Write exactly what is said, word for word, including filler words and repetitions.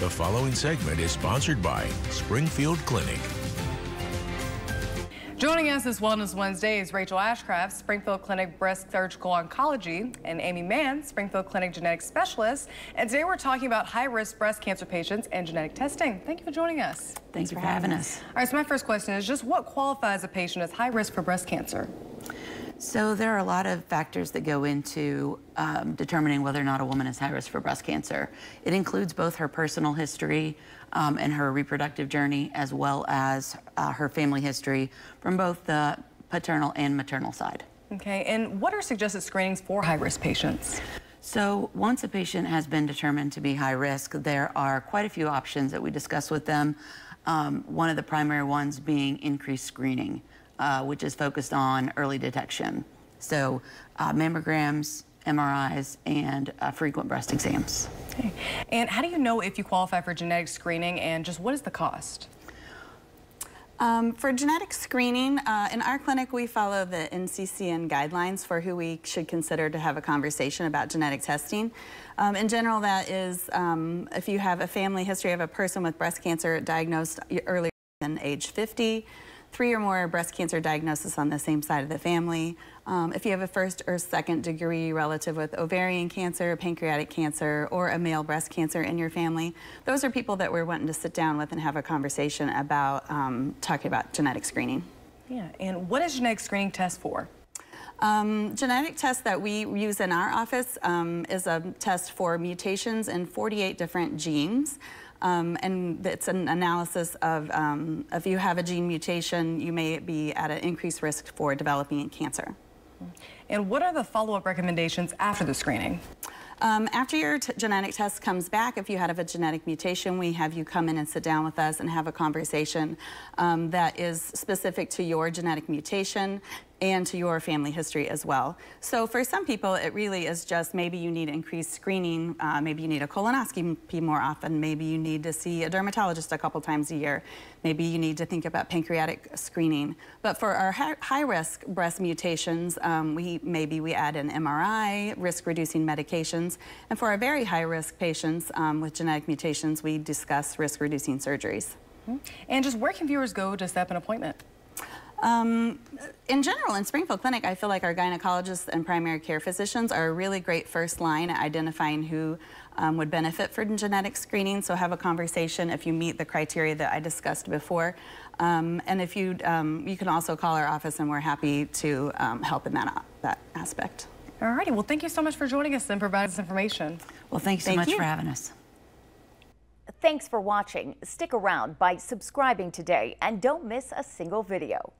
The following segment is sponsored by Springfield Clinic. Joining us this Wellness Wednesday is Rachel Ashcraft, Springfield Clinic Breast Surgical Oncology, and Amy Mann, Springfield Clinic Genetic Specialist. And today we're talking about high-risk breast cancer patients and genetic testing. Thank you for joining us. Thanks for having us. All right, so my first question is just what qualifies a patient as high risk for breast cancer? So there are a lot of factors that go into um, determining whether or not a woman is high risk for breast cancer. It includes both her personal history um, and her reproductive journey, as well as uh, her family history from both the paternal and maternal side. Okay, and what are suggested screenings for high-risk patients? So once a patient has been determined to be high risk, there are quite a few options that we discuss with them. Um, one of the primary ones being increased screening. Uh, which is focused on early detection. So uh, mammograms, M R Is, and uh, frequent breast exams. Okay. And how do you know if you qualify for genetic screening, and just what is the cost? Um, for genetic screening, uh, in our clinic we follow the N C C N guidelines for who we should consider to have a conversation about genetic testing. Um, in general, that is um, if you have a family history of a person with breast cancer diagnosed earlier than age fifty, three or more breast cancer diagnosis on the same side of the family. Um, if you have a first or second degree relative with ovarian cancer, pancreatic cancer, or a male breast cancer in your family, those are people that we're wanting to sit down with and have a conversation about um, talking about genetic screening. Yeah, and what is genetic screening test for? Um, genetic test that we use in our office um, is a test for mutations in forty-eight different genes. Um, and it's an analysis of um, if you have a gene mutation, you may be at an increased risk for developing cancer. And what are the follow-up recommendations after the screening? Um, after your t genetic test comes back, if you had a genetic mutation, we have you come in and sit down with us and have a conversation um, that is specific to your genetic mutation and to your family history as well. So for some people, it really is just maybe you need increased screening, uh, maybe you need a colonoscopy more often, maybe you need to see a dermatologist a couple times a year, maybe you need to think about pancreatic screening. But for our high-risk breast mutations, um, we maybe we add an M R I, risk-reducing medications, and for our very high-risk patients um, with genetic mutations, we discuss risk-reducing surgeries. And just where can viewers go to set up an appointment? Um, in general, in Springfield Clinic, I feel like our gynecologists and primary care physicians are a really great first line at identifying who um, would benefit from genetic screening. So have a conversation if you meet the criteria that I discussed before. Um, and if you, um, you can also call our office, and we're happy to um, help in that, that aspect. All righty. Well, thank you so much for joining us and providing us information. Well, thanks so much for having us. Thanks for watching. Stick around by subscribing today, and don't miss a single video.